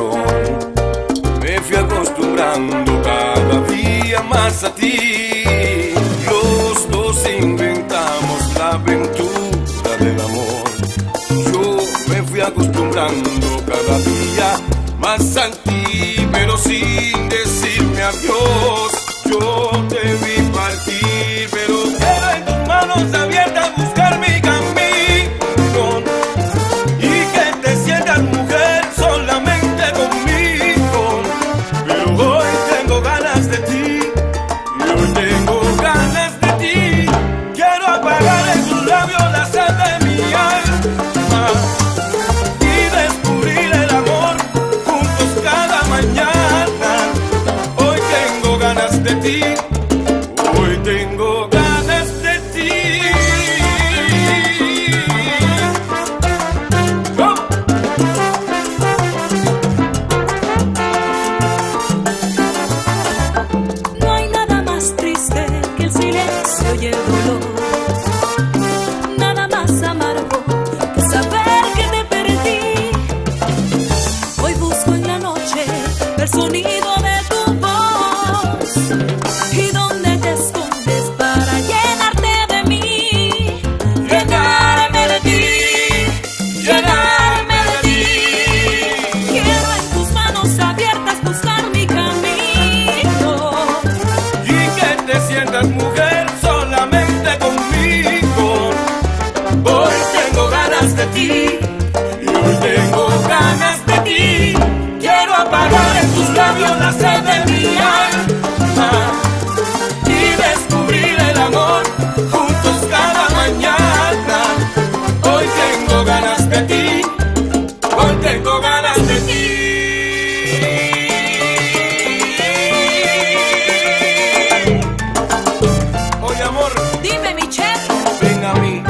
corazón. Me fui acostumbrando cada día más a ti. Los dos inventamos la aventura del amor. Yo me fui acostumbrando cada día más a ti, pero sin decirme adiós. Yo te vi partir, pero quedo en tus manos abiertas a buscar mi camino. Y que te sientas mujer solamente conmigo. Pero hoy tengo ganas de ti, yo tengo ganas de ti. Quiero apagar en tus labios la sed de mi alma y descubrir el amor juntos cada mañana. Hoy tengo ganas de ti, hoy tengo ganas de ti. ¡Oh! No hay nada más triste que el silencio y el dolor, nada más amargo que saber que te perdí. Hoy busco en la noche el sonido de tu voz. ¿Y dónde te escondes para llenarte de mí? Llenarme de ti, llenarme de ti. Quiero en tus manos abiertas buscar mi camino. Y que te sientas mujer solamente conmigo. Hoy tengo ganas de ti, y hoy tengo ganas de ti. Quiero apagar en tus labios la sed de mi alma y descubrir el amor juntos cada mañana. Hoy tengo ganas de ti, hoy tengo ganas de ti. Oye, amor, dime, mi chef, ven a mí.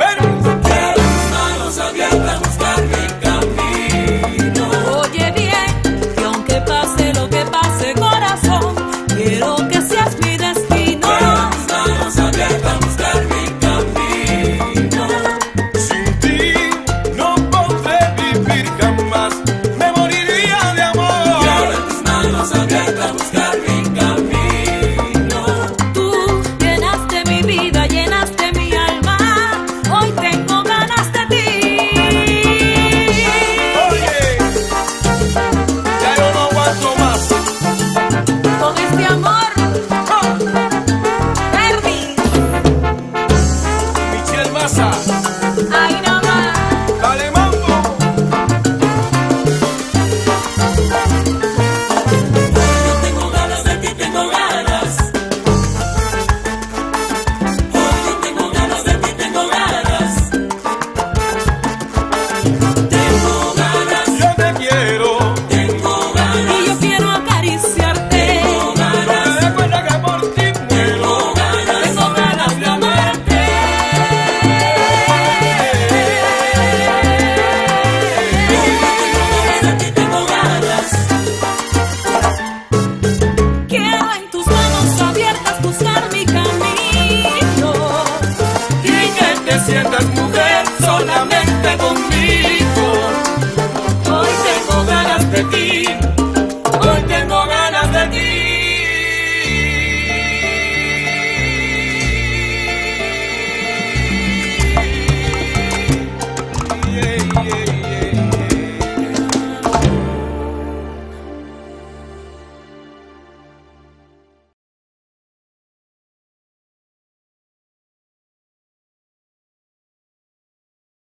Ven, quiero tus manos abiertas a buscar mi camino. Oye bien, que aunque pase lo que pase, corazón, quiero que seas mi destino. Quiero tus manos abiertas a buscar mi camino. Sin ti no podré vivir jamás, me moriría de amor. Quiero tus manos abiertas a buscar mi camino. Tú llenaste mi vida, llenaste mi alma. Hoy tengo ganas de ti. Oye, ya yo no aguanto más. Con este amor, Michelle Massa.